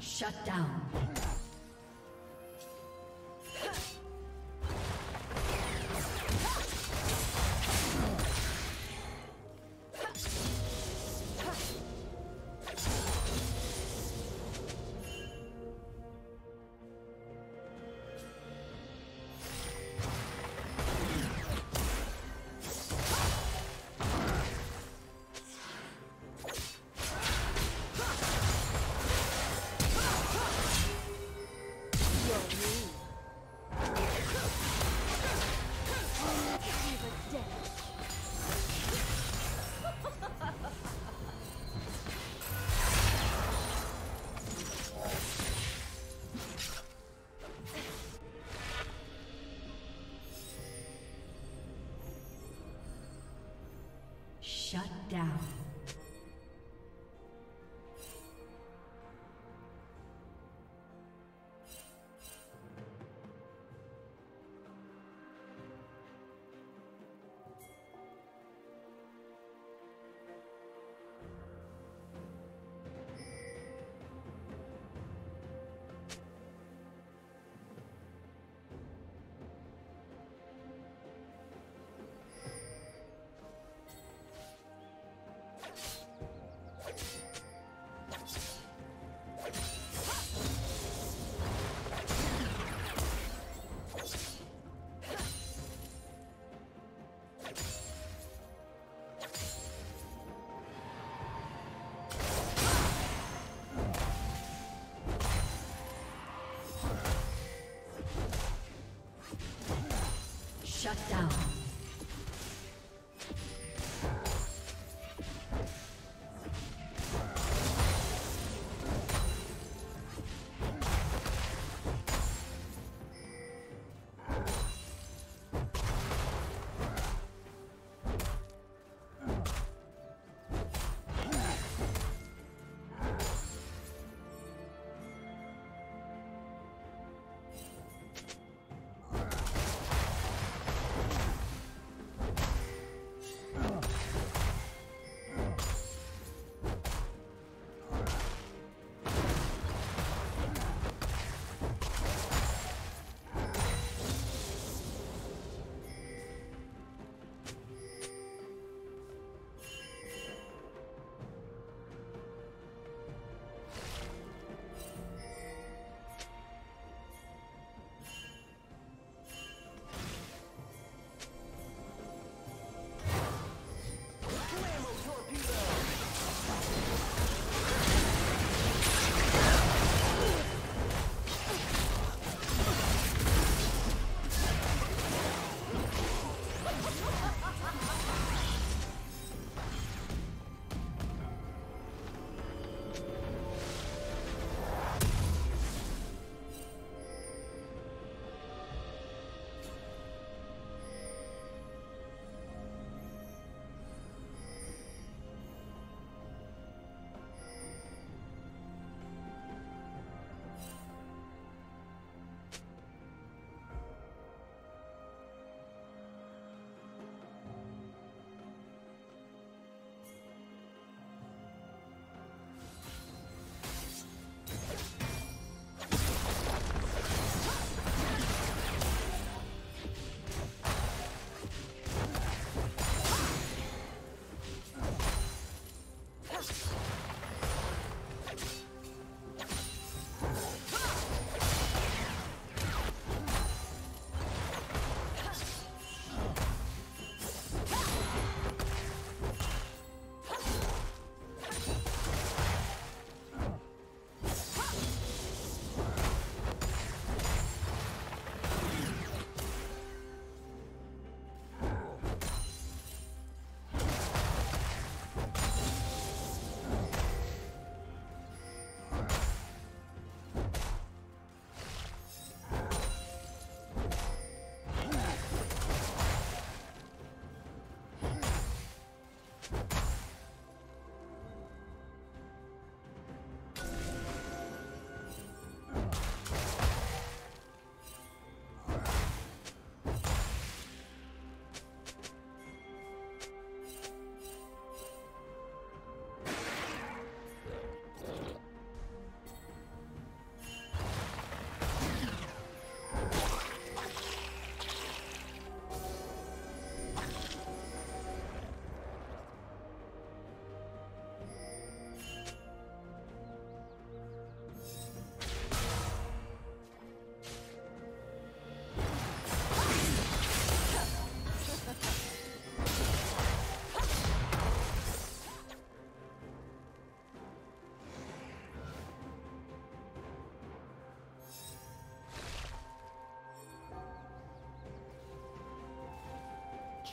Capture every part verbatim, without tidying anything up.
Shut down. Shut down. Shut down.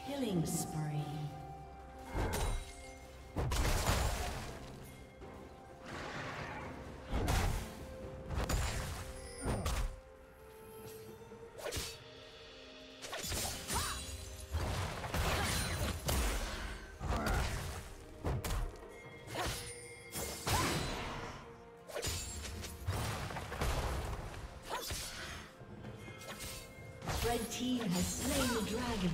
Killing spree. Red team has slain the dragon.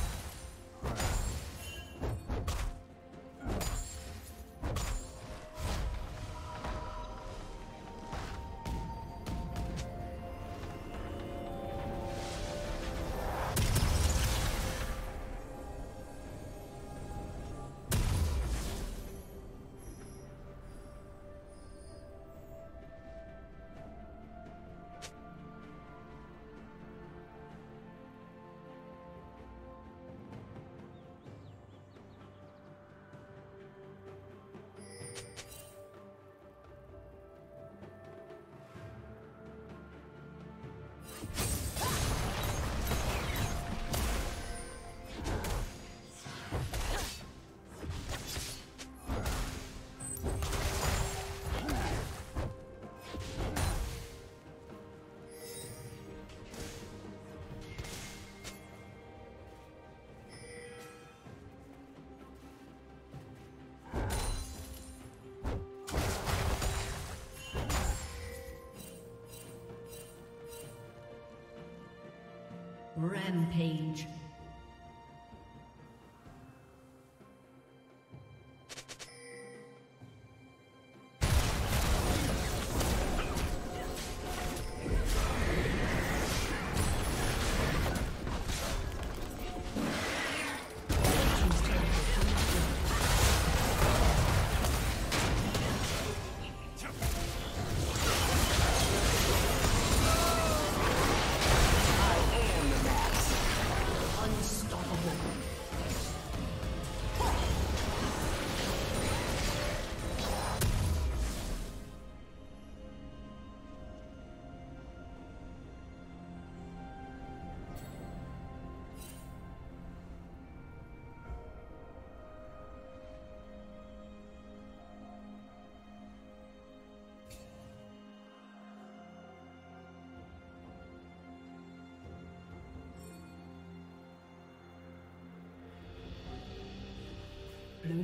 Rampage. Blue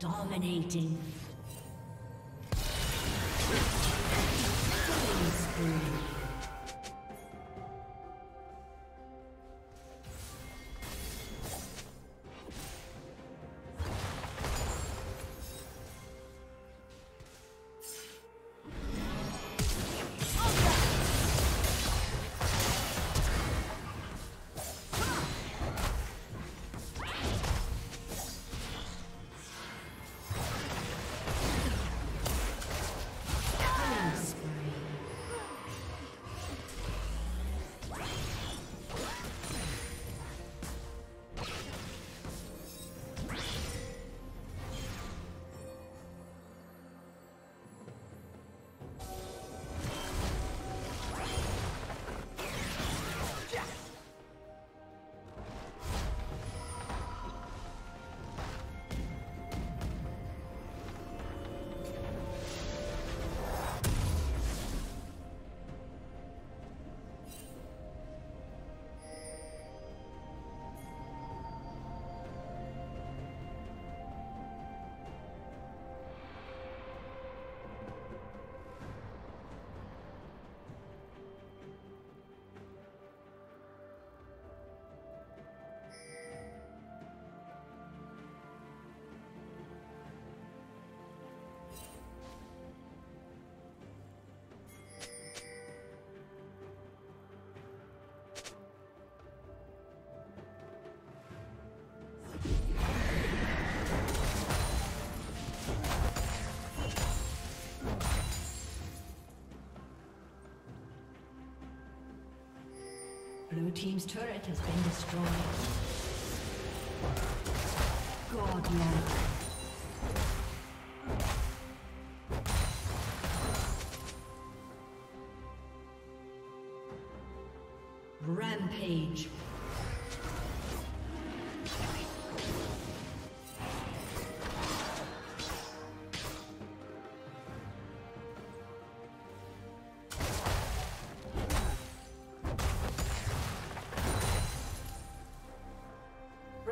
Dominating. Killing spree. Blue team's turret has been destroyed. Godlike. Rampage.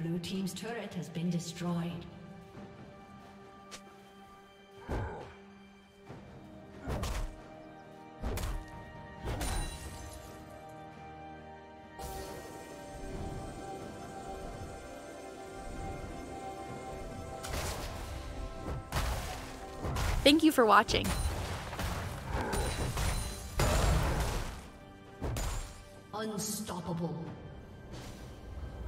Blue team's turret has been destroyed. Thank you for watching. Unstoppable.